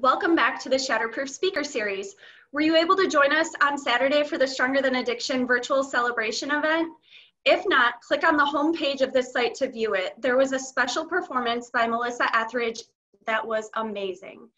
Welcome back to the Shatterproof Speaker Series. Were you able to join us on Saturday for the Stronger Than Addiction virtual celebration event? If not, click on the homepage of this site to view it. There was a special performance by Melissa Etheridge that was amazing.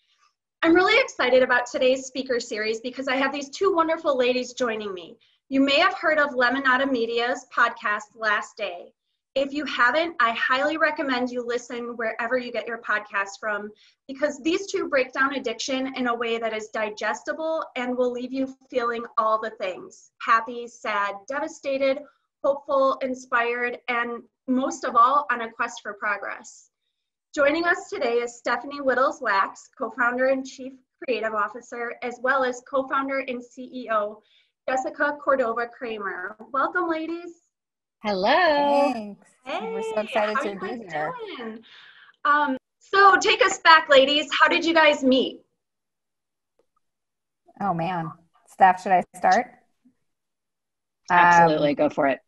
I'm really excited about today's speaker series because I have these two wonderful ladies joining me. You may have heard of Lemonada Media's podcast, Last Day. If you haven't, I highly recommend you listen wherever you get your podcast from, because these two break down addiction in a way that is digestible and will leave you feeling all the things: happy, sad, devastated, hopeful, inspired, and most of all, on a quest for progress. Joining us today is Stephanie Wittels Wachs, co-founder and chief creative officer, as well as co-founder and CEO, Jessica Cordova Kramer. Welcome, ladies. Hello. Thanks. Hey, we're so excited to be here. So take us back, ladies. How did you guys meet? Oh, man. Steph, should I start? Absolutely. Go for it.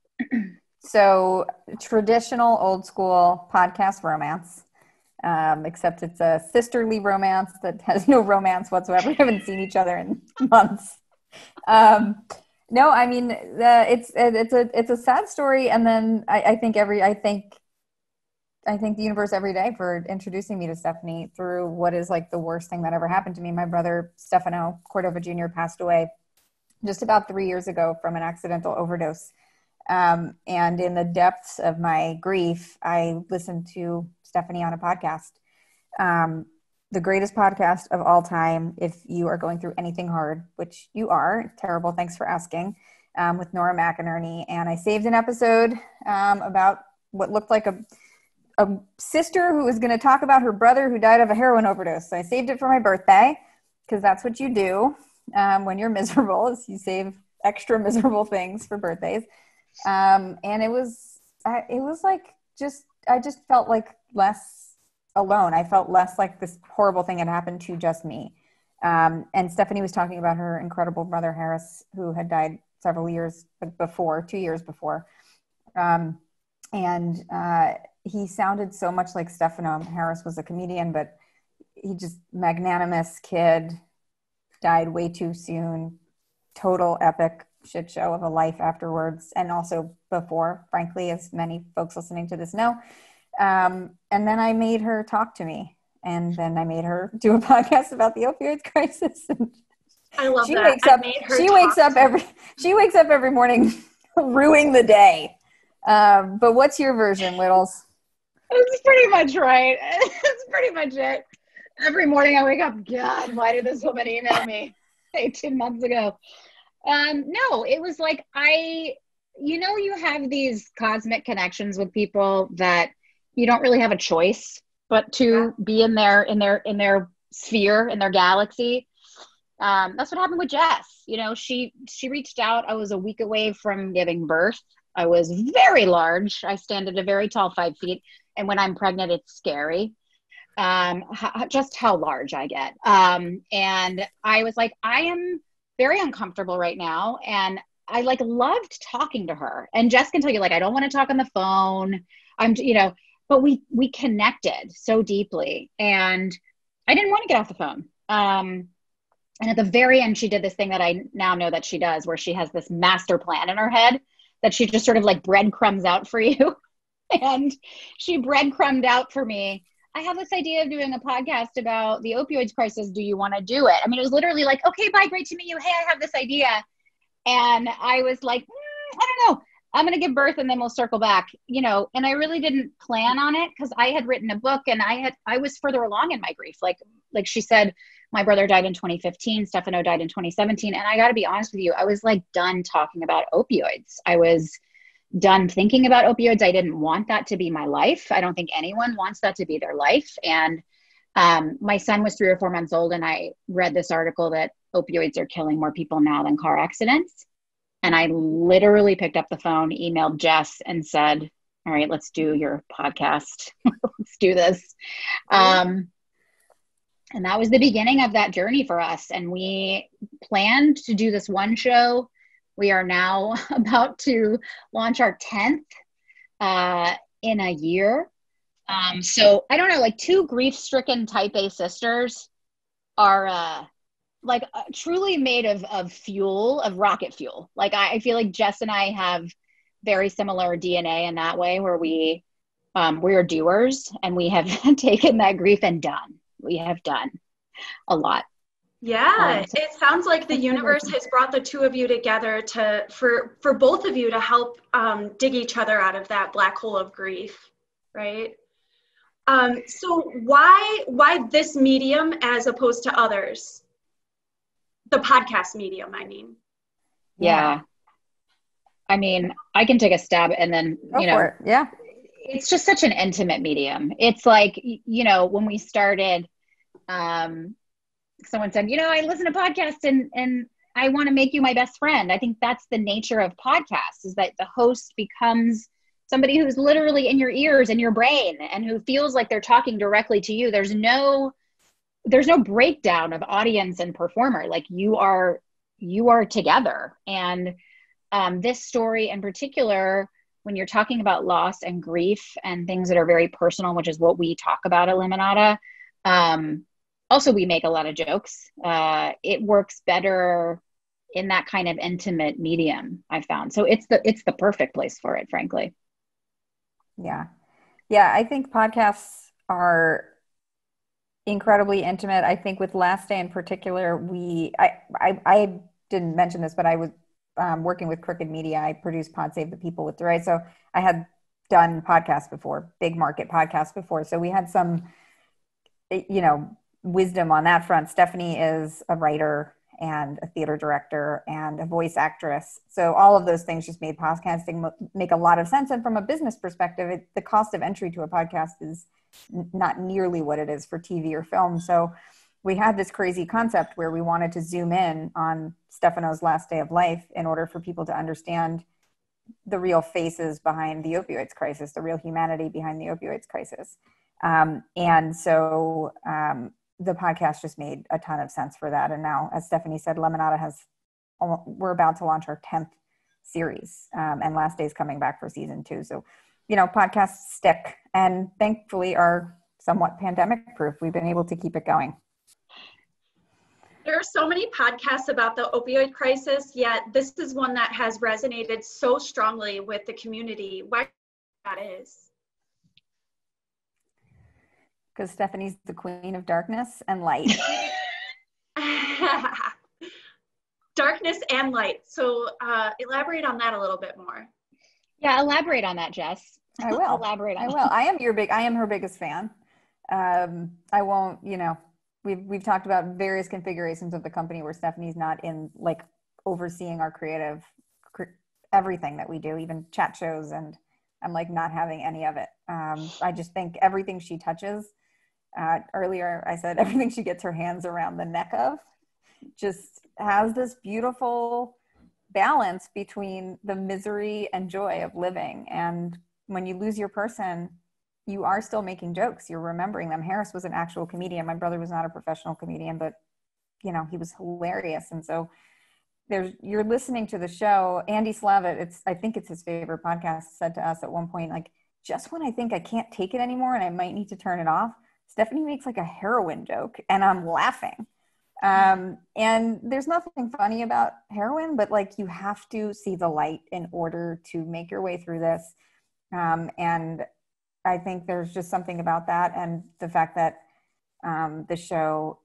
So traditional old school podcast romance, except it's a sisterly romance that has no romance whatsoever. We haven't seen each other in months. No, I mean, it's a sad story. And then I thank the universe every day for introducing me to Stephanie through what is like the worst thing that ever happened to me. My brother, Stefano Cordova Jr., passed away just about 3 years ago from an accidental overdose. And in the depths of my grief, I listened to Stephanie on a podcast, the greatest podcast of all time. If you are going through anything hard, which you are, Terrible Thanks For Asking, with Nora McInerney. And I saved an episode about what looked like a sister who was going to talk about her brother who died of a heroin overdose. So I saved it for my birthday, because that's what you do when you're miserable, is you save extra miserable things for birthdays. And it was like, I just felt like less alone. I felt less like this horrible thing had happened to just me. And Stephanie was talking about her incredible brother, Harris, who had died several years before, 2 years before. He sounded so much like Stefano. Harris was a comedian, but he just magnanimous kid, died way too soon, total epic shit show of a life afterwards. And also before, frankly, as many folks listening to this know. And then I made her talk to me, and then I made her do a podcast about the opioid crisis. I love that. She wakes up every morning ruining the day. But what's your version, Wittels? That's pretty much right. That's pretty much it. Every morning I wake up, God, why did this woman email me 18 months ago? No, it was like, you have these cosmic connections with people that you don't really have a choice but to be in their sphere, in their galaxy. That's what happened with Jess. You know, she reached out. I was a week away from giving birth. I was very large. I stand at a very tall 5 feet. And when I'm pregnant, it's scary. Just how large I get. And I was like, I am very uncomfortable right now. And I loved talking to her, and Jess can tell you, I don't want to talk on the phone. But we connected so deeply, and I didn't want to get off the phone. And at the very end, she did this thing that I now know that she does, where she has this master plan in her head that she just sort of breadcrumbs out for you. And she breadcrumbed out for me, I have this idea of doing a podcast about the opioids crisis. Do you want to do it? I mean, it was literally like, okay, bye, great to meet you. Hey, I have this idea. And I was like, I don't know, I'm going to give birth and then we'll circle back, and I really didn't plan on it, because I had written a book, and I was further along in my grief. Like she said, my brother died in 2015, Stefano died in 2017. And I got to be honest with you, I was done talking about opioids. I was done thinking about opioids. I didn't want that to be my life. I don't think anyone wants that to be their life. And my son was 3 or 4 months old, and I read this article that opioids are killing more people now than car accidents. And I literally picked up the phone, emailed Jess, and said, all right, let's do your podcast. Let's do this. And that was the beginning of that journey for us. And we planned to do this one show. We are now about to launch our 10th in a year. So I don't know, two grief-stricken type A sisters are like truly made of fuel, of rocket fuel. Like I feel like Jess and I have very similar DNA in that way, where we are doers, and we have taken that grief and done. We have done a lot. Yeah, it sounds like the universe has brought the two of you together to for both of you to help dig each other out of that black hole of grief, right? So why this medium as opposed to others? The podcast medium, I mean. Yeah. I mean, I can take a stab and then, Go for it. Yeah. It's just such an intimate medium. It's like, you know, when we started, someone said, you know, I listen to podcasts and I want to make you my best friend. I think that's the nature of podcasts, is that the host becomes somebody who's literally in your ears and your brain and who feels like they're talking directly to you. There's no breakdown of audience and performer. Like you are together. And this story in particular, when you're talking about loss and grief and things that are very personal, which is what we talk about at Lemonada. Also, we make a lot of jokes. It works better in that kind of intimate medium, I found. So it's the perfect place for it, frankly. Yeah. Yeah. I think podcasts are incredibly intimate. I think with Last Day in particular, I didn't mention this, but I was working with Crooked Media. I produced Pod Save the People with Duray. So I had done podcasts before, big market podcasts before. So we had some, wisdom on that front. Stephanie is a writer and a theater director and a voice actress. So all of those things just made podcasting make a lot of sense. And from a business perspective, the cost of entry to a podcast is not nearly what it is for TV or film. So we had this crazy concept where we wanted to zoom in on Stefano's last day of life in order for people to understand the real faces behind the opioids crisis, the real humanity behind the opioids crisis. And so the podcast just made a ton of sense for that. And now, as Stephanie said, Lemonada we're about to launch our 10th series, and Last Day's coming back for season 2. So, podcasts stick and thankfully are somewhat pandemic proof. We've been able to keep it going. There are so many podcasts about the opioid crisis, yet this is one that has resonated so strongly with the community. Why that is? Because Stephanie's the queen of darkness and light. Darkness and light. So elaborate on that a little bit more. Yeah, elaborate on that, Jess. I will. I am her biggest fan. I won't, we've talked about various configurations of the company where Stephanie's not in, like, overseeing our creative, everything that we do, even chat shows, and I'm, like, not having any of it. I just think everything she touches, earlier I said everything she gets her hands around the neck of just has this beautiful balance between the misery and joy of living. And when you lose your person, you are still making jokes. You're remembering them. Harris was an actual comedian. My brother was not a professional comedian, but he was hilarious. And so you're listening to the show. Andy Slavitt, I think it's his favorite podcast, said to us at one point, like, just when I think I can't take it anymore and I might need to turn it off, Stephanie makes like a heroin joke and I'm laughing. And there's nothing funny about heroin, but like you have to see the light in order to make your way through this. And I think there's just something about that, and the fact that the show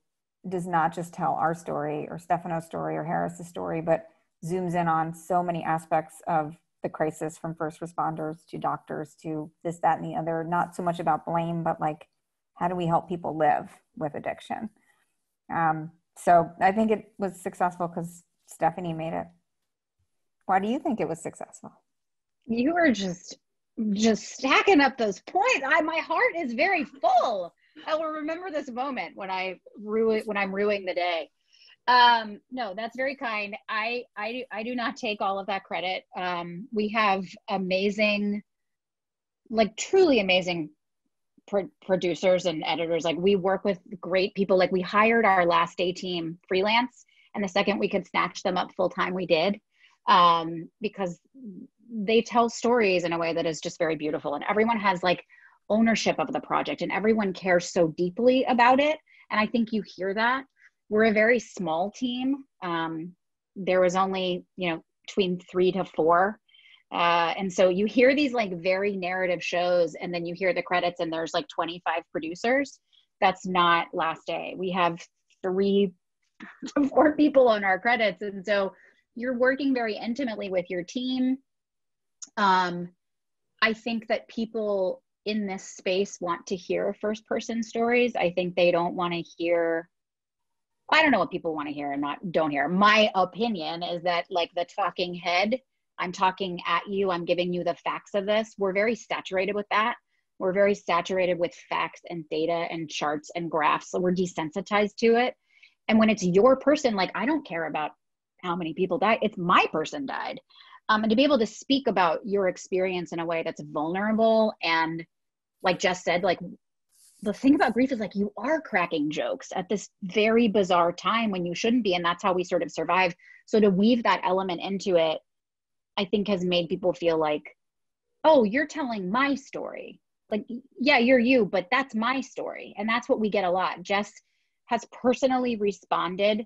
does not just tell our story or Stefano's story or Harris's story, but zooms in on so many aspects of the crisis, from first responders to doctors to this, that, and the other. Not so much about blame, but like, how do we help people live with addiction? So I think it was successful because Stephanie made it. Why do you think it was successful? You were just stacking up those points. My heart is very full. I will remember this moment when I'm ruining the day. No, that's very kind. I do not take all of that credit. We have amazing, like truly amazing producers and editors. Like, we work with great people. Like, we hired our Last Day team freelance, and the second we could snatch them up full time, we did, because they tell stories in a way that is just very beautiful. And everyone has like ownership of the project, and everyone cares so deeply about it. And I think you hear that. We're a very small team. There was only, between 3 to 4. And so you hear these like very narrative shows, and then you hear the credits and there's like 25 producers. That's not Last Day. We have 3 to 4 people on our credits. And so you're working very intimately with your team. I think that people in this space want to hear first person stories. I think they don't want to hear, I don't know what people want to hear and not don't hear. My opinion is that like the talking head, I'm talking at you, I'm giving you the facts of this. We're very saturated with that. We're very saturated with facts and data and charts and graphs. So we're desensitized to it. And when it's your person, like I don't care about how many people died, it's my person died. And to be able to speak about your experience in a way that's vulnerable and like Jess said, like the thing about grief is like you are cracking jokes at this very bizarre time when you shouldn't be. And that's how we sort of survive. So to weave that element into it, I think has made people feel like, oh, you're telling my story. Like, yeah, you're you, but that's my story. And that's what we get a lot. Jess has personally responded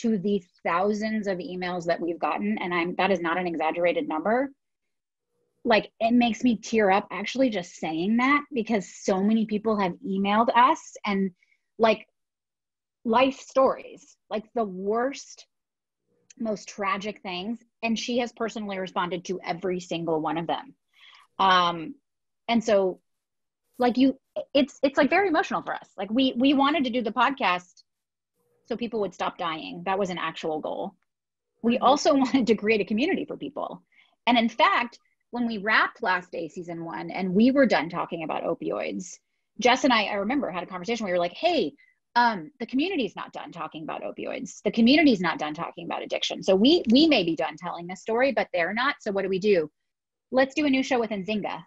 to the thousands of emails that we've gotten. And that is not an exaggerated number. Like it makes me tear up actually just saying that, because so many people have emailed us and like life stories, like the worst, most tragic things. And she has personally responded to every single one of them. And so like it's like very emotional for us. Like we wanted to do the podcast so people would stop dying. That was an actual goal. We also wanted to create a community for people. And in fact, when we wrapped Last Day season 1 and we were done talking about opioids, Jess and I remember had a conversation. We were like, hey, the community's not done talking about opioids. The community's not done talking about addiction. So we may be done telling this story, but they're not. So what do we do? Let's do a new show with Nzinga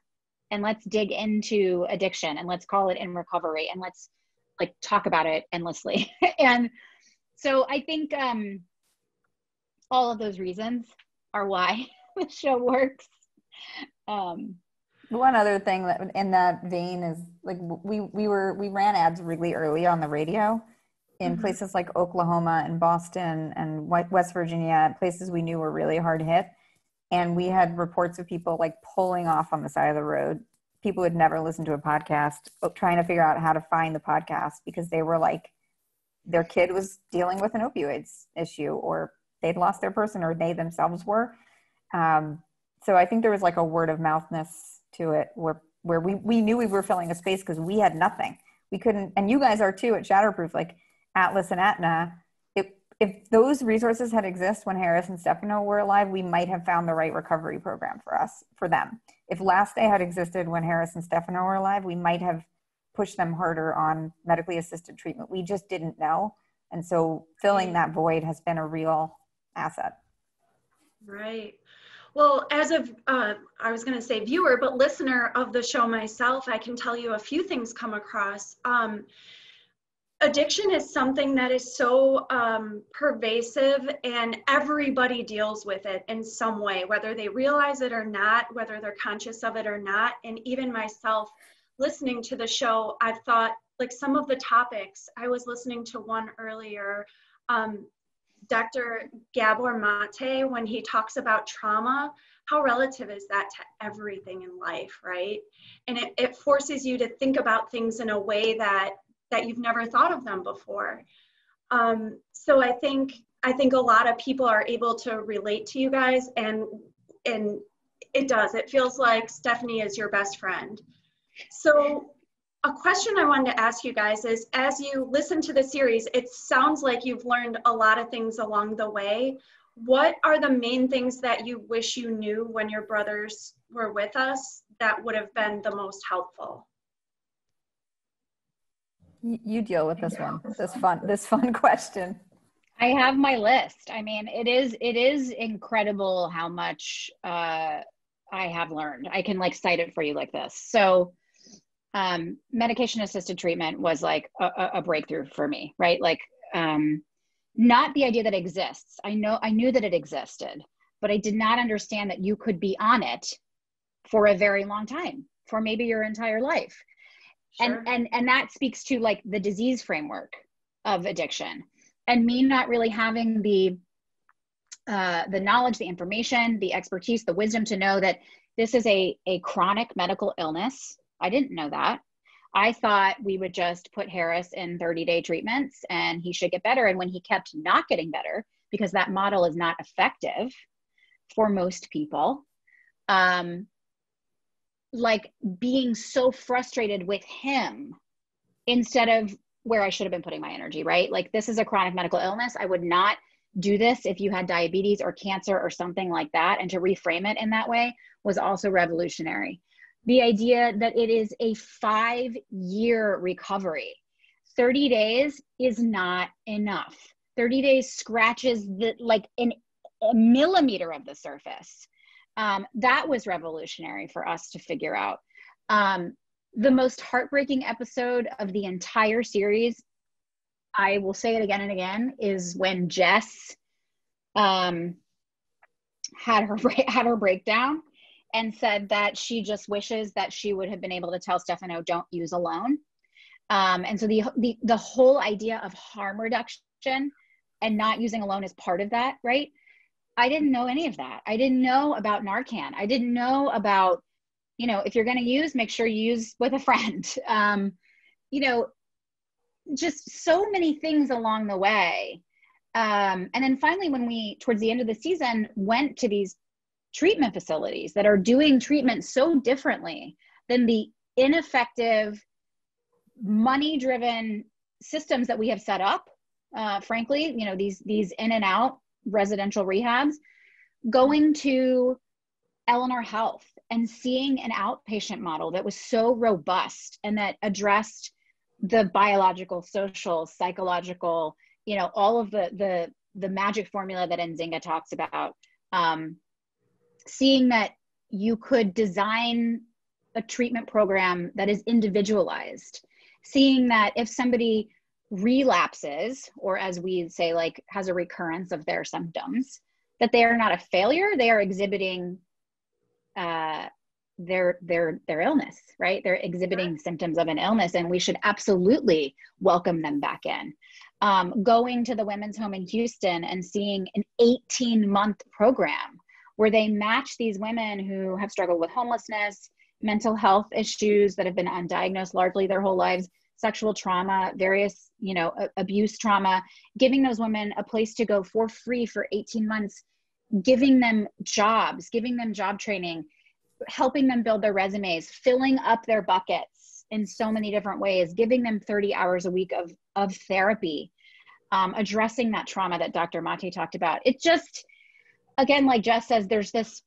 and let's dig into addiction and let's call it In Recovery and let's like talk about it endlessly. And so I think all of those reasons are why the show works. One other thing that in that vein is like we ran ads really early on the radio in places like Oklahoma and Boston and West Virginia, places we knew were really hard hit. And we had reports of people like pulling off on the side of the road, people who had never listened to a podcast, trying to figure out how to find the podcast because they were like, their kid was dealing with an opioids issue or they'd lost their person or they themselves were. So I think there was like a word of mouthness to it where we knew we were filling a space because we had nothing. We couldn't, and you guys are too at Shatterproof, like Atlas and Atna. If those resources had existed when Harris and Stefano were alive, we might have found the right recovery program for us, for them. If Last Day had existed when Harris and Stefano were alive, we might have pushed them harder on medically assisted treatment. We just didn't know. And so filling that void has been a real asset. Right. Well, as a, I was going to say viewer, but listener of the show myself, I can tell you a few things come across. Addiction is something that is so pervasive and everybody deals with it in some way, whether they realize it or not, whether they're conscious of it or not. And even myself listening to the show, I've thought like some of the topics, I was listening to one earlier, Dr. Gabor Maté, when he talks about trauma, how relative is that to everything in life, right? And it forces you to think about things in a way that you've never thought of them before. So I think a lot of people are able to relate to you guys, and it does. It feels like Stephanie is your best friend. So a question I wanted to ask you guys is, as you listen to the series, it sounds like you've learned a lot of things along the way. What are the main things that you wish you knew when your brothers were with us that would have been the most helpful? You deal with this one, this fun question. I have my list. I mean, it is incredible how much I have learned. I can like cite it for you like this. So medication-assisted treatment was like a breakthrough for me, right? Like, not the idea that it exists. I knew that it existed, but I did not understand that you could be on it for a very long time, for maybe your entire life. Sure. And that speaks to like the disease framework of addiction. and me not really having the knowledge, the information, the expertise, the wisdom to know that this is a chronic medical illness. I didn't know that. I thought we would just put Harris in 30-day treatments and he should get better. And when he kept not getting better, because that model is not effective for most people, like being so frustrated with him instead of where I should have been putting my energy, right? Like, this is a chronic medical illness. I would not do this if you had diabetes or cancer or something like that. And to reframe it in that way was also revolutionary. The idea that it is a 5-year recovery. 30 days is not enough. 30 days scratches a millimeter of the surface. That was revolutionary for us to figure out. The most heartbreaking episode of the entire series, I will say it again and again, is when Jess had her breakdown and said that she just wishes that she would have been able to tell Stefano, don't use alone. And so the whole idea of harm reduction and not using alone is part of that, right? I didn't know any of that. I didn't know about Narcan. I didn't know about, you know, if you're going to use, make sure you use with a friend. You know, just so many things along the way. And then finally, when we, towards the end of the season, went to these treatment facilities that are doing treatment so differently than the ineffective, money-driven systems that we have set up, frankly, you know, these in and out residential rehabs, going to Eleanor Health and seeing an outpatient model that was so robust and that addressed the biological, social, psychological, you know, all of the magic formula that Nzinga talks about. Seeing that you could design a treatment program that is individualized, seeing that if somebody relapses, or as we say, like has a recurrence of their symptoms, that they are not a failure, they are exhibiting their illness, right? They're exhibiting symptoms of an illness, and we should absolutely welcome them back in. Going to the women's home in Houston and seeing an 18-month program where they match these women who have struggled with homelessness, mental health issues that have been undiagnosed largely their whole lives, sexual trauma, various, you know, abuse trauma, giving those women a place to go for free for 18 months, giving them jobs, giving them job training, helping them build their resumes, filling up their buckets in so many different ways, giving them 30 hours a week of therapy, addressing that trauma that Dr. Maté talked about. It just, again, like Jess says, there's this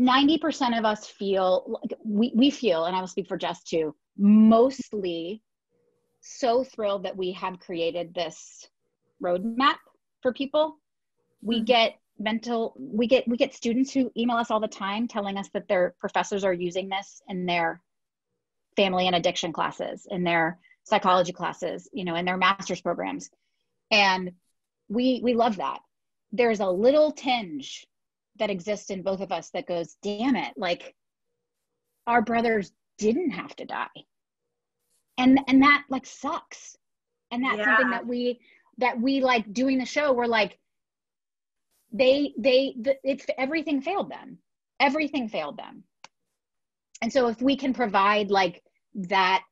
90% of us feel, we feel, and I will speak for Jess too, mostly so thrilled that we have created this roadmap for people. We get students who email us all the time telling us that their professors are using this in their family and addiction classes, in their psychology classes, you know, in their master's programs. And we love that. There's a little tinge that exists in both of us that goes, damn it, like our brothers didn't have to die. And that like sucks. And that's something that we like doing the show. We're like, everything failed them. Everything failed them. And so if we can provide like that,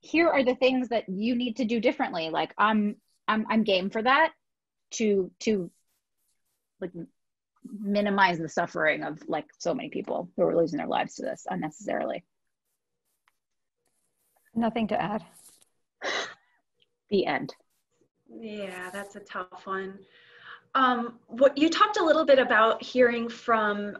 here are the things that you need to do differently. Like I'm game for that to like minimize the suffering of like so many people who are losing their lives to this unnecessarily. Nothing to add. The end. Yeah, that's a tough one. What you talked a little bit about hearing from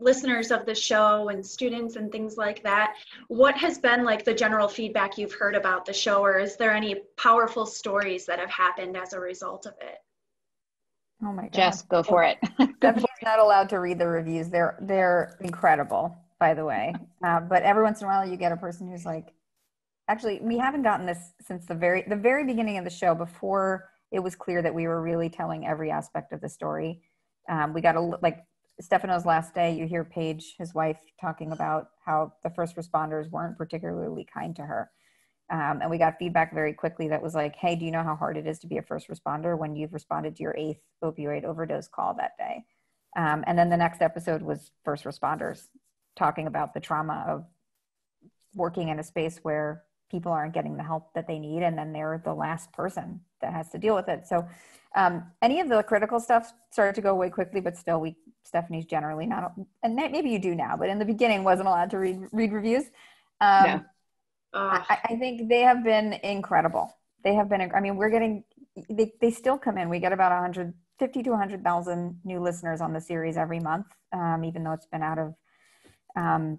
listeners of the show and students and things like that. What has been like the general feedback you've heard about the show, or is there any powerful stories that have happened as a result of it? Oh my God. Jess, go for it. I'm not allowed to read the reviews. They're incredible, by the way. But every once in a while you get a person who's like, actually, we haven't gotten this since the very beginning of the show, before it was clear that we were really telling every aspect of the story. We got like Stefano's last day, you hear Paige, his wife, talking about how the first responders weren't particularly kind to her. And we got feedback very quickly that was like, hey, do you know how hard it is to be a first responder when you've responded to your 8th opioid overdose call that day? And then the next episode was first responders, talking about the trauma of working in a space where people aren't getting the help that they need, and then they're the last person that has to deal with it. So any of the critical stuff started to go away quickly, but still Stephanie's generally not, and maybe you do now, but in the beginning wasn't allowed to read reviews. No. I think they have been incredible. They have been, I mean, they still come in. We get about 150 to 100,000 new listeners on the series every month, even though it's been out of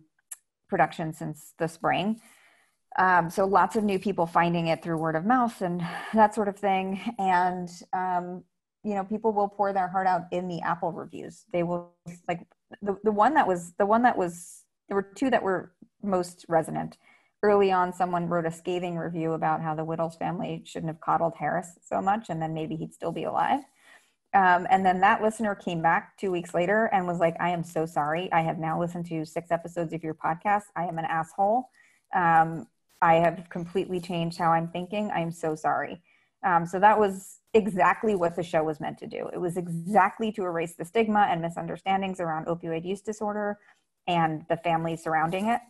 production since the spring. So lots of new people finding it through word of mouth and that sort of thing. And, you know, people will pour their heart out in the Apple reviews. They will, like, there were two that were most resonant. Early on, someone wrote a scathing review about how the Wittels family shouldn't have coddled Harris so much, and then maybe he'd still be alive. And then that listener came back 2 weeks later and was like, I am so sorry. I have now listened to 6 episodes of your podcast. I am an asshole. I have completely changed how I'm thinking. I'm so sorry. So that was exactly what the show was meant to do. It was exactly to erase the stigma and misunderstandings around opioid use disorder and the family surrounding it.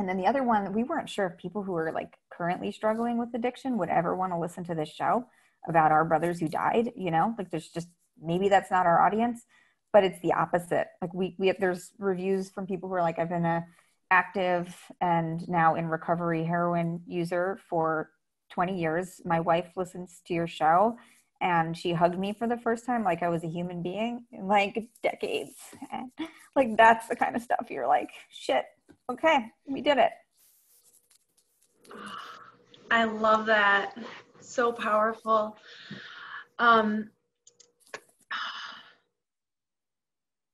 And then the other one, we weren't sure if people who are like currently struggling with addiction would ever want to listen to this show about our brothers who died, you know, like there's just, maybe that's not our audience, but it's the opposite. Like there's reviews from people who are like, I've been a active and now in recovery heroin user for 20 years. My wife listens to your show and she hugged me for the first time like I was a human being in like decades. And like, that's the kind of stuff you're like, shit, okay, we did it. I love that. So powerful.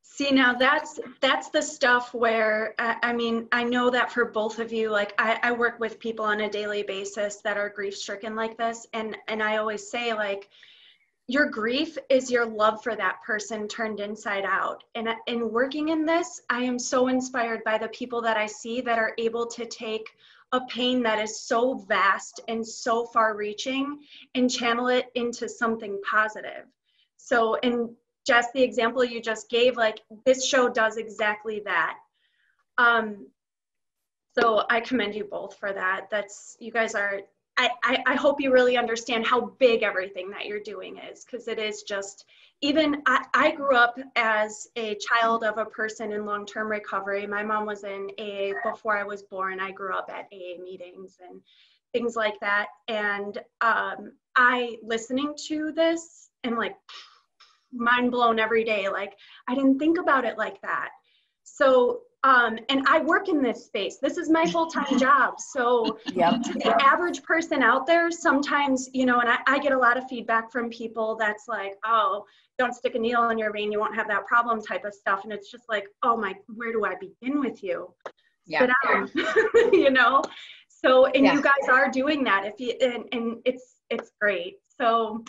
See, now that's the stuff where, I mean, I know that for both of you, like I work with people on a daily basis that are grief stricken like this. And I always say, like, your grief is your love for that person turned inside out. And in working in this, I am so inspired by the people that I see that are able to take a pain that is so vast and so far reaching and channel it into something positive. So, and just the example you just gave, like this show does exactly that. So I commend you both for that. That's, you guys are, I hope you really understand how big everything that you're doing is, because it is just, even I grew up as a child of a person in long-term recovery. My mom was in AA before I was born. I grew up at AA meetings and things like that. And I, listening to this, and like, mind blown every day. Like, I didn't think about it like that. So, and I work in this space. This is my full-time job. So yep. The average person out there sometimes, you know, and I get a lot of feedback from people that's like, oh, don't stick a needle in your vein. You won't have that problem type of stuff. And it's just like, oh my, where do I begin with you? Yeah. You know? So, and yeah. You guys are doing that if you, and it's great. So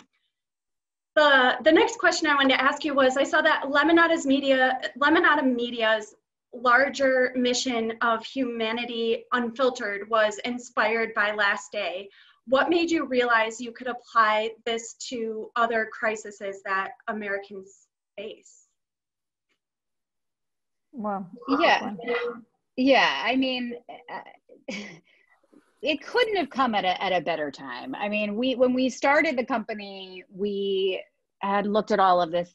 The next question I wanted to ask you was, I saw that Lemonada Media's larger mission of Humanity Unfiltered was inspired by Last Day. What made you realize you could apply this to other crises that Americans face? Well, yeah. I mean, it couldn't have come at a better time. I mean, when we started the company, we had looked at all of this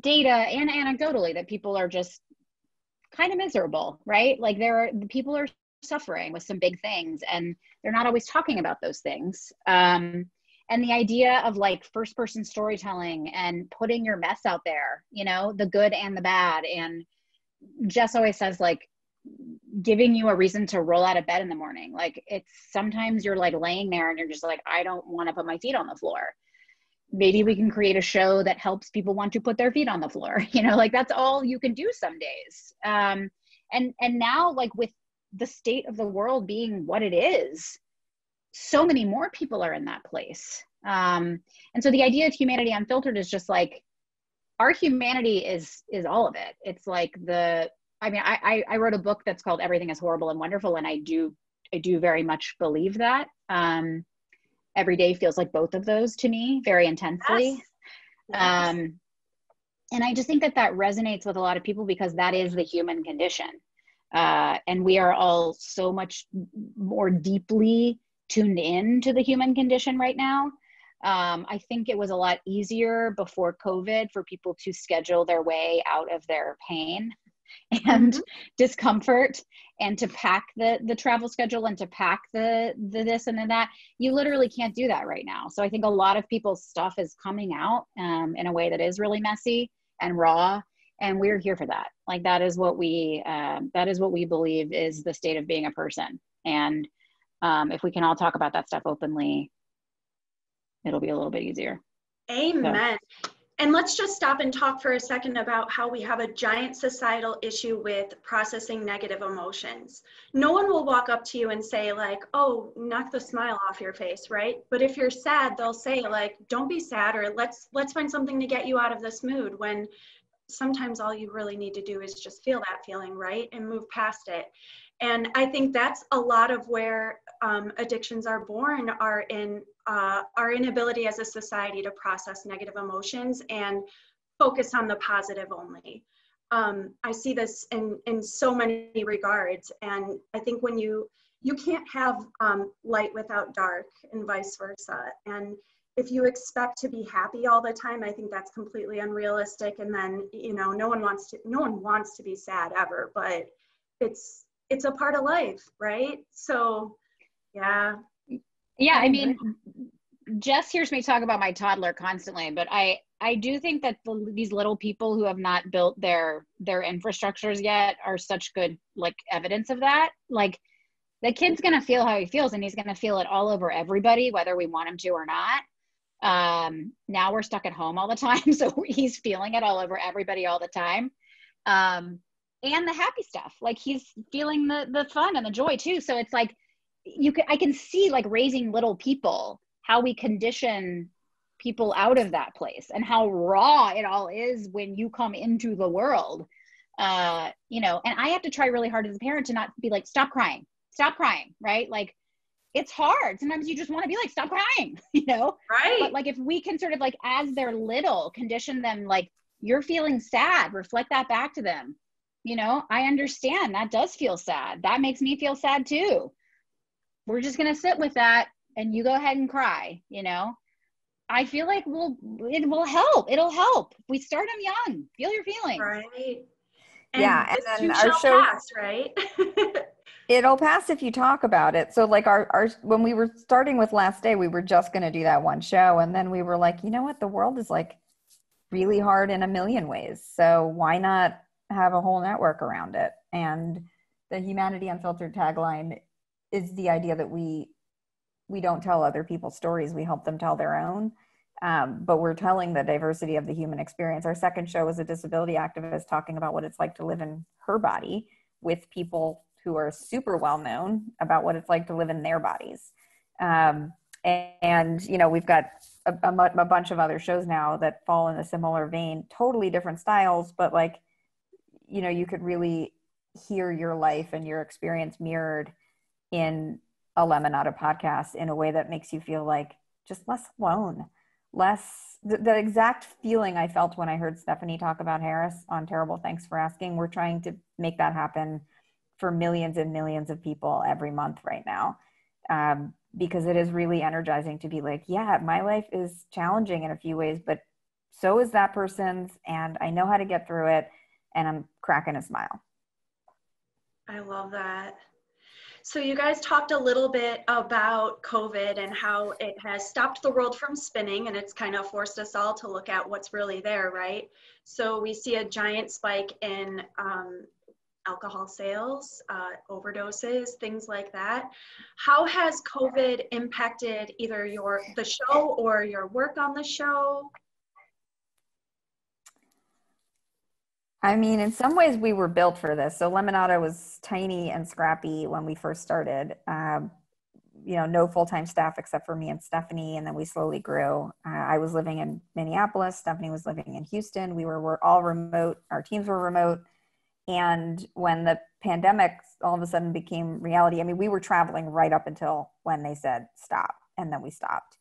data and anecdotally that people are just kind of miserable, right? Like people are suffering with some big things and they're not always talking about those things. And the idea of like first person storytelling and putting your mess out there, you know, the good and the bad. And Jess always says like, giving you a reason to roll out of bed in the morning. Like it's sometimes you're like laying there and you're just like, I don't want to put my feet on the floor. Maybe we can create a show that helps people want to put their feet on the floor. You know, like that's all you can do some days. And now like with the state of the world being what it is, so many more people are in that place. And so the idea of Humanity Unfiltered is just like, our humanity is all of it. It's like I wrote a book that's called Everything is Horrible and Wonderful, and I do I do very much believe that. Every day feels like both of those to me very intensely. Yes. And I just think that that resonates with a lot of people because that is the human condition. And we are all so much more deeply tuned in to the human condition right now. I think it was a lot easier before COVID for people to schedule their way out of their pain and discomfort and to pack the travel schedule and to pack the this and then that. You literally can't do that right now. So I think a lot of people's stuff is coming out in a way that is really messy and raw. And we're here for that. Like that is what we believe is the state of being a person. And if we can all talk about that stuff openly, it'll be a little bit easier. Amen. So. And let's just stop and talk for a second about how we have a giant societal issue with processing negative emotions. No one will walk up to you and say like, oh, knock the smile off your face, right? But if you're sad, they'll say like, don't be sad, or let's find something to get you out of this mood, when sometimes all you really need to do is just feel that feeling, right? And move past it. And I think that's a lot of where addictions are born, are in our inability as a society to process negative emotions and focus on the positive only. I see this in so many regards. And I think when you can't have light without dark and vice versa. And if you expect to be happy all the time, I think that's completely unrealistic. And then, you know, no one wants to be sad ever, but it's a part of life, right? So, yeah. Yeah, I mean, Jess hears me talk about my toddler constantly, but I do think that these little people who have not built their infrastructures yet are such good, like, evidence of that. Like, the kid's going to feel how he feels, and he's going to feel it all over everybody, whether we want him to or not. Now we're stuck at home all the time, so he's feeling it all over everybody all the time. And the happy stuff, like he's feeling the fun and the joy too. So it's like, I can see, like, raising little people, how we condition people out of that place and how raw it all is when you come into the world. You know, and I have to try really hard as a parent to not be like, stop crying, right? Like, it's hard. Sometimes you just want to be like, stop crying, you know? Right. But like, if we can sort of like, as they're little, condition them, like, you're feeling sad, reflect that back to them. You know, I understand that does feel sad. That makes me feel sad too. We're just going to sit with that and you go ahead and cry. You know, I feel like it will help. It'll help. We start them young. Feel your feelings. Right. And yeah. And then our show, pass, right? It'll pass if you talk about it. So like our when we were starting with Last Day, we were just going to do that one show. And then we were like, you know what? The world is like really hard in a million ways. So why not have a whole network around it? And the Humanity Unfiltered tagline is the idea that we don't tell other people's stories, we help them tell their own, but we're telling the diversity of the human experience. Our second show was a disability activist talking about what it's like to live in her body with people who are super well known about what it's like to live in their bodies. And you know, we've got a bunch of other shows now that fall in a similar vein, totally different styles, but like, you know, you could really hear your life and your experience mirrored in a Lemonada podcast in a way that makes you feel like just less alone, less the exact feeling I felt when I heard Stephanie talk about Harris on Terrible Thanks For Asking. We're trying to make that happen for millions and millions of people every month right now, because it is really energizing to be like, yeah, my life is challenging in a few ways, but so is that person's, and I know how to get through it. And I'm cracking a smile. I love that. So you guys talked a little bit about COVID and how it has stopped the world from spinning, and it's kind of forced us all to look at what's really there, right? So we see a giant spike in alcohol sales, overdoses, things like that. How has COVID impacted either the show or your work on the show? I mean, in some ways we were built for this. So Lemonada was tiny and scrappy when we first started, you know, no full-time staff except for me and Stephanie. And then we slowly grew. I was living in Minneapolis. Stephanie was living in Houston. We were all remote. Our teams were remote. And when the pandemic all of a sudden became reality, I mean, we were traveling right up until when they said stop, and then we stopped.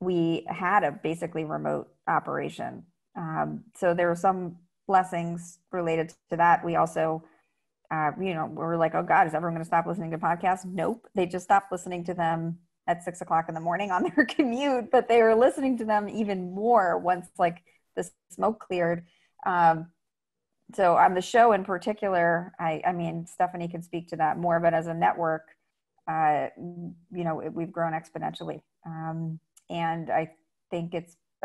We had a basically remote operation. So there were some blessings related to that. We also, we were like, oh God, is everyone going to stop listening to podcasts? Nope. They just stopped listening to them at 6 o'clock in the morning on their commute, but they were listening to them even more once like the smoke cleared. So on the show in particular, I mean, Stephanie can speak to that more, but as a network, we've grown exponentially. And I think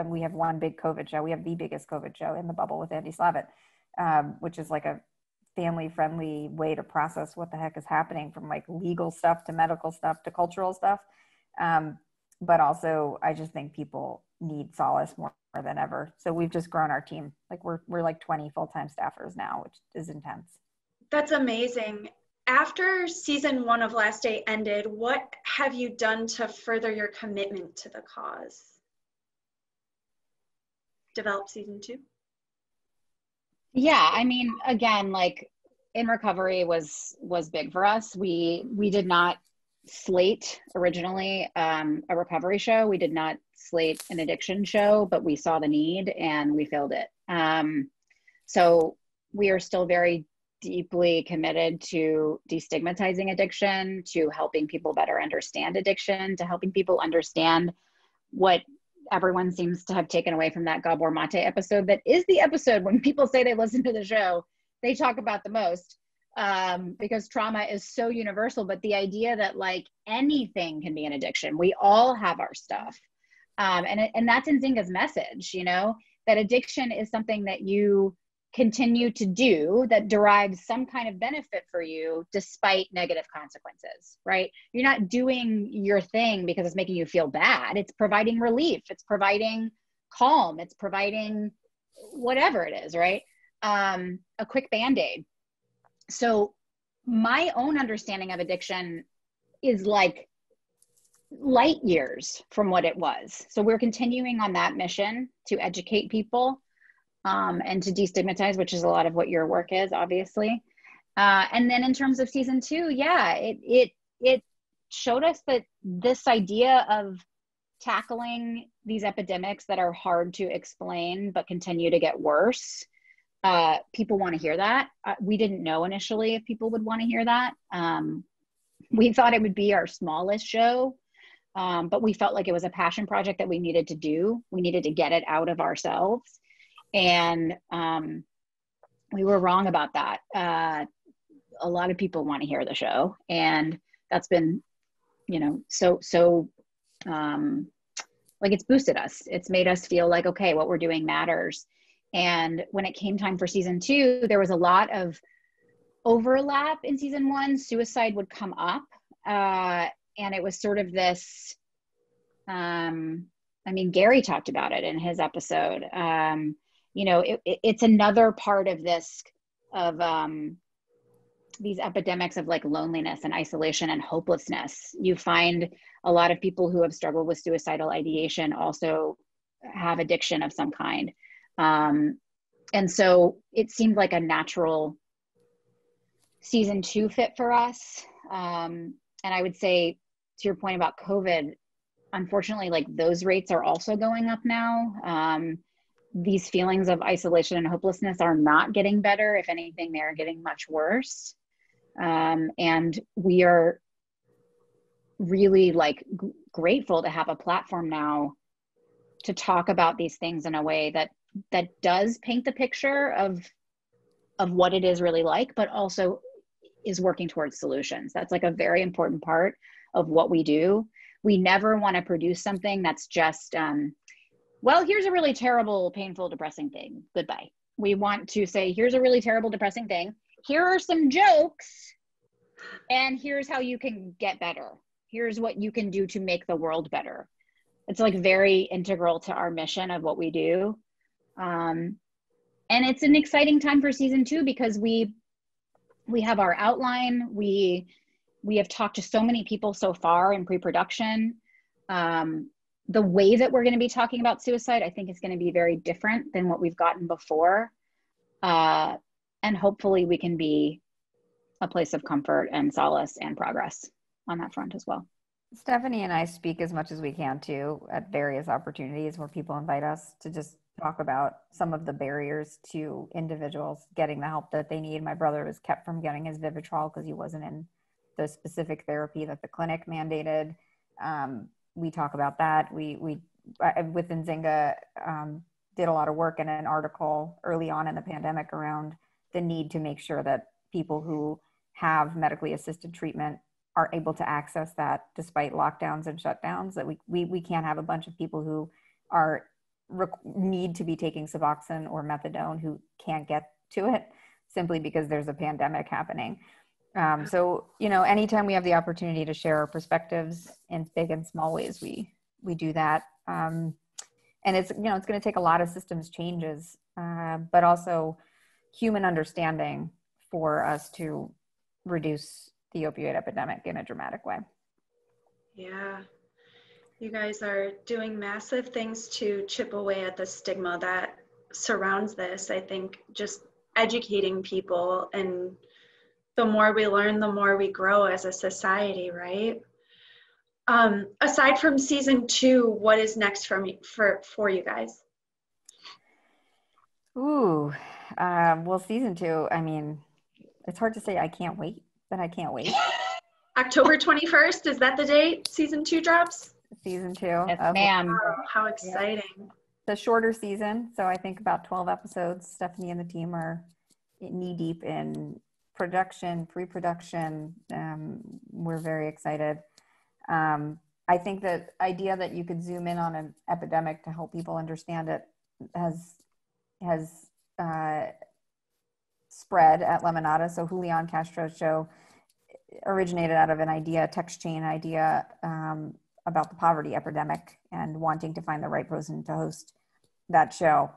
we have one big COVID show. We have the biggest COVID show, In the Bubble with Andy Slavitt, which is like a family-friendly way to process what the heck is happening, from like legal stuff to medical stuff to cultural stuff. But also, I just think people need solace more than ever. So we've just grown our team. Like we're like 20 full-time staffers now, which is intense. That's amazing. After season one of Last Day ended, what have you done to further your commitment to the cause? Develop season two? Yeah, I mean, again, like In Recovery was big for us. We did not slate originally a recovery show. We did not slate an addiction show, but we saw the need and we filled it. So we are still very deeply committed to destigmatizing addiction, to helping people better understand addiction, to helping people understand what everyone seems to have taken away from that Gabor Maté episode. That is the episode when people say they listen to the show, they talk about the most, because trauma is so universal. But the idea that like anything can be an addiction, we all have our stuff. And that's Nzinga's message, you know, that addiction is something that you continue to do that derives some kind of benefit for you despite negative consequences, right? You're not doing your thing because it's making you feel bad. It's providing relief. It's providing calm. It's providing whatever it is, right? A quick Band-Aid. So my own understanding of addiction is like light years from what it was. So we're continuing on that mission to educate people, and to destigmatize, which is a lot of what your work is, obviously. And then in terms of season two, yeah, it showed us that this idea of tackling these epidemics that are hard to explain but continue to get worse, people want to hear that. We didn't know initially if people would want to hear that. We thought it would be our smallest show, but we felt like it was a passion project that we needed to do. We needed to get it out of ourselves. And we were wrong about that. A lot of people want to hear the show, and that's been, like it's boosted us. It's made us feel like, okay, what we're doing matters. And when it came time for season two, there was a lot of overlap in season one. Suicide would come up, and it was sort of this, Gary talked about it in his episode. It's another part of this, of these epidemics of like loneliness and isolation and hopelessness. You find a lot of people who have struggled with suicidal ideation also have addiction of some kind. And so it seemed like a natural season two fit for us. And I would say, to your point about COVID, unfortunately, like those rates are also going up now. These feelings of isolation and hopelessness are not getting better. If anything, they're getting much worse. And we are really like grateful to have a platform now to talk about these things in a way that does paint the picture of what it is really like, but also is working towards solutions. That's like a very important part of what we do. We never want to produce something that's just, here's a really terrible, painful, depressing thing. Goodbye. We want to say, here's a really terrible, depressing thing. Here are some jokes. And here's how you can get better. Here's what you can do to make the world better. It's like very integral to our mission of what we do. And it's an exciting time for season two because we have our outline. We have talked to so many people so far in pre-production. The way that we're going to be talking about suicide, I think, is going to be very different than what we've gotten before. And hopefully we can be a place of comfort and solace and progress on that front as well. Stephanie and I speak as much as we can too at various opportunities where people invite us to just talk about some of the barriers to individuals getting the help that they need. My brother was kept from getting his Vivitrol because he wasn't in the specific therapy that the clinic mandated. We talk about that. We with Nzinga did a lot of work in an article early on in the pandemic around the need to make sure that people who have medically assisted treatment are able to access that despite lockdowns and shutdowns, that we can't have a bunch of people who are need to be taking Suboxone or methadone who can't get to it simply because there's a pandemic happening. So, anytime we have the opportunity to share our perspectives in big and small ways, we do that. And it's going to take a lot of systems changes, but also human understanding for us to reduce the opioid epidemic in a dramatic way. Yeah. You guys are doing massive things to chip away at the stigma that surrounds this. I think just educating people, and the more we learn, the more we grow as a society, right? Aside from season 2, what is next for you guys? Ooh, well, season 2, I mean, it's hard to say I can't wait, but I can't wait. October 21st, is that the date season 2 drops? Season 2. Yes, ma'am. Wow, how exciting. Yeah. The shorter season, so I think about 12 episodes. Stephanie and the team are knee deep in production, pre-production. We're very excited. I think the idea that you could zoom in on an epidemic to help people understand it has spread at Lemonada. So Julian Castro's show originated out of an idea, text chain idea, about the poverty epidemic and wanting to find the right person to host that show.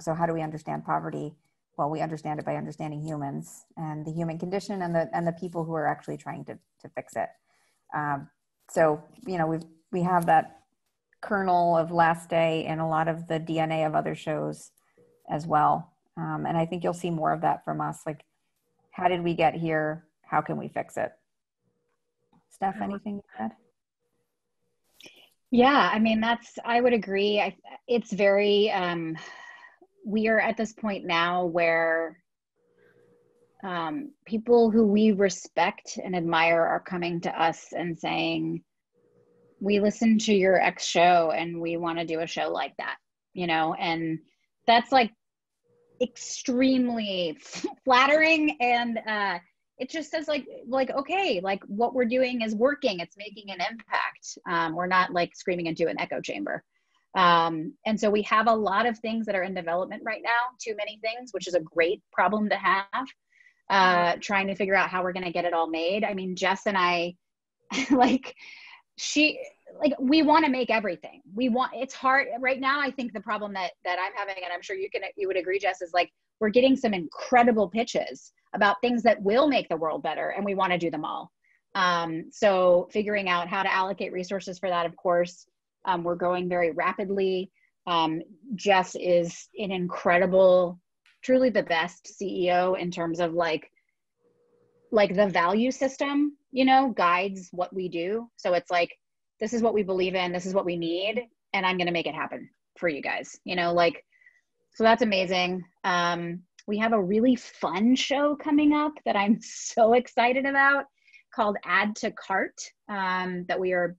So how do we understand poverty? Well, we understand it by understanding humans and the human condition and the people who are actually trying to fix it. So, we have that kernel of Last Day and a lot of the DNA of other shows as well. And I think you'll see more of that from us. Like, how did we get here? How can we fix it? Steph, anything you had? Yeah, I mean, I would agree. It's very, we are at this point now where people who we respect and admire are coming to us and saying, we listened to your X show and we want to do a show like that, and that's like extremely flattering. And it just says like, okay, like what we're doing is working. It's making an impact. We're not like screaming into an echo chamber. And so we have a lot of things that are in development right now, too many things, which is a great problem to have. Trying to figure out how we're going to get it all made. I mean, Jess and I, we want to make everything. It's hard right now. I think the problem that I'm having, and I'm sure you would agree, Jess, is like, we're getting some incredible pitches about things that will make the world better. And we want to do them all. So figuring out how to allocate resources for that, of course, we're growing very rapidly. Jess is an incredible, truly the best CEO in terms of like the value system, guides what we do. So it's like, this is what we believe in, this is what we need, and I'm going to make it happen for you guys, so that's amazing. We have a really fun show coming up that I'm so excited about called Add to Cart, that we are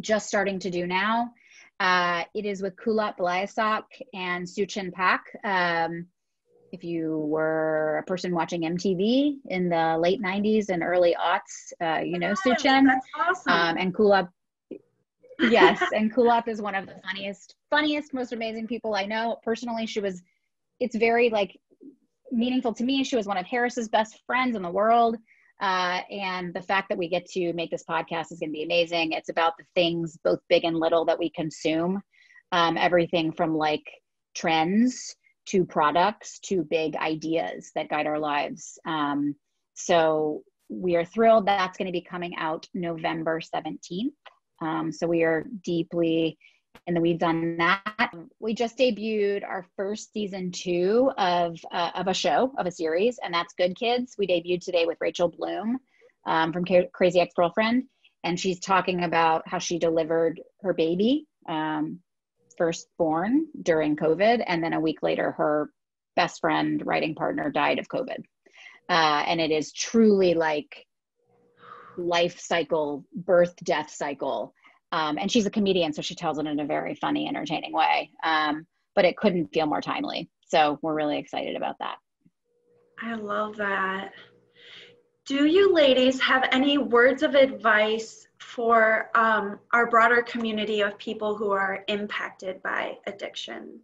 just starting to do now. It is with Kulap Blaisac and Suchin Pak. If you were a person watching MTV in the late 90s and early aughts, Suchin. That's awesome. And Kulap. Yes. And Kulap is one of the funniest, most amazing people I know. Personally, it's very meaningful to me. She was one of Harris's best friends in the world. And the fact that we get to make this podcast is going to be amazing. It's about the things, both big and little, that we consume. Everything from trends to products, to big ideas that guide our lives. So we are thrilled. That's going to be coming out November 17th. So we are deeply in the weeds on that. We just debuted our first season 2 of a show, of a series, and that's Good Kids. We debuted today with Rachel Bloom from Crazy Ex-Girlfriend, and she's talking about how she delivered her baby, firstborn, during COVID, and then a week later, her best friend, writing partner, died of COVID. And it is truly like life cycle, birth, death cycle. And she's a comedian, so she tells it in a very funny, entertaining way. But it couldn't feel more timely. So we're really excited about that. I love that. Do you ladies have any words of advice for our broader community of people who are impacted by addiction?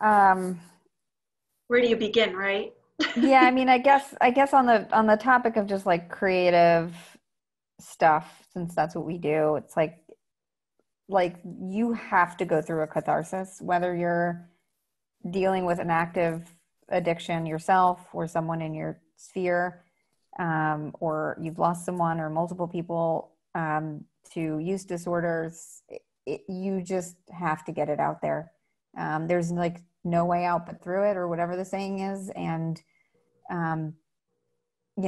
Where do you begin, right? Yeah, I mean, I guess on the topic of just like creative stuff, since that's what we do, it's like you have to go through a catharsis, whether you're dealing with an active addiction yourself or someone in your sphere, or you've lost someone or multiple people to use disorders. You just have to get it out there. There's like no way out but through it, or whatever the saying is. And, you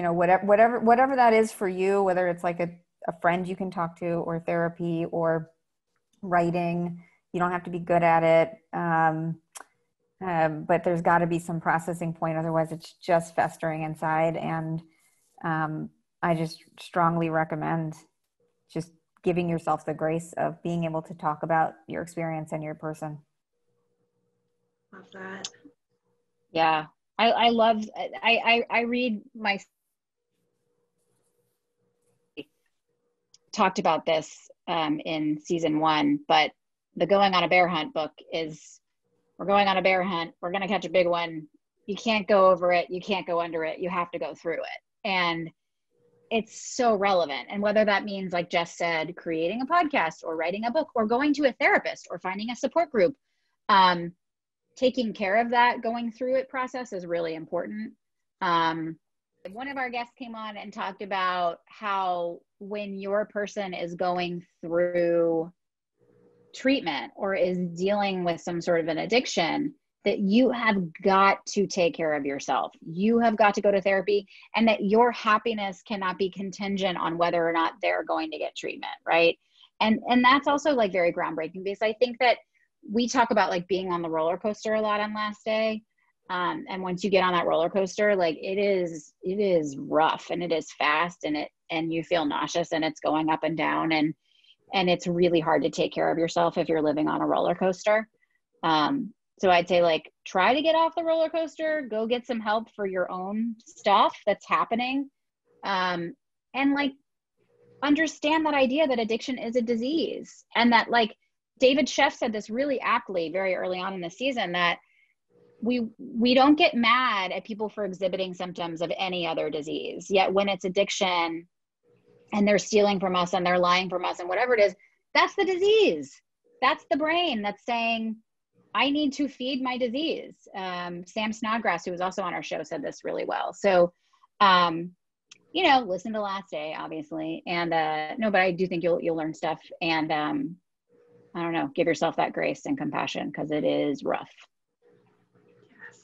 know, whatever that is for you, whether it's like a friend you can talk to, or therapy, or writing. You don't have to be good at it. But there's gotta be some processing point. Otherwise it's just festering inside. And, I just strongly recommend just giving yourself the grace of being able to talk about your experience and your person. Love that. Yeah. I read my talked about this in season 1, but the Going on a Bear Hunt book is, we're going on a bear hunt, we're going to catch a big one. You can't go over it, you can't go under it, you have to go through it. And it's so relevant. And whether that means, like Jess said, creating a podcast or writing a book or going to a therapist or finding a support group, taking care of that going through it process is really important. One of our guests came on and talked about how when your person is going through treatment or is dealing with some sort of an addiction, that you have got to take care of yourself. You have got to go to therapy, and that your happiness cannot be contingent on whether or not they're going to get treatment, right? And that's also like very groundbreaking, because I think that we talk about like being on the roller coaster a lot on Last Day. And once you get on that roller coaster, like it is rough, and it is fast, and you feel nauseous, and it's going up and down, and it's really hard to take care of yourself if you're living on a roller coaster. So I'd say, like, try to get off the roller coaster, go get some help for your own stuff that's happening. And like, understand that idea that addiction is a disease, and that, like, David Sheff said this really aptly very early on in the season, that we don't get mad at people for exhibiting symptoms of any other disease. Yet when it's addiction and they're stealing from us and they're lying from us and whatever it is, that's the disease. That's the brain that's saying, I need to feed my disease. Sam Snodgrass, who was also on our show, said this really well. So, you know, listen to Last Day, obviously. And no, but I do think you'll learn stuff. And, I don't know, give yourself that grace and compassion, because it is rough. Yes.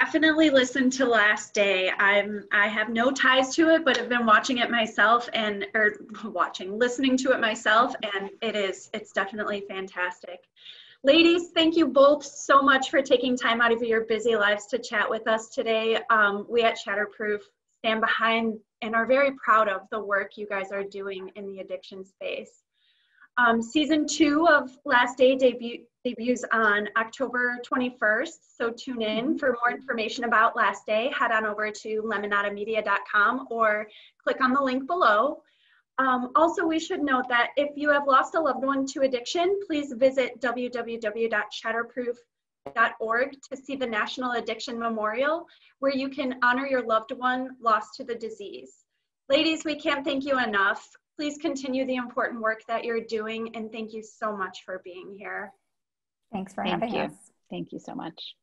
Definitely listen to Last Day. I have no ties to it, but I've been watching it myself listening to it myself, and it's definitely fantastic. Ladies, thank you both so much for taking time out of your busy lives to chat with us today. We at Shatterproof stand behind and are very proud of the work you guys are doing in the addiction space. Season 2 of Last Day debuts on October 21st, so tune in. For more information about Last Day, head on over to lemonadamedia.com or click on the link below. Also, we should note that if you have lost a loved one to addiction, please visit www.shatterproof.org to see the National Addiction Memorial, where you can honor your loved one lost to the disease. Ladies, we can't thank you enough. Please continue the important work that you're doing, and thank you so much for being here. Thanks for having us. Thank you so much.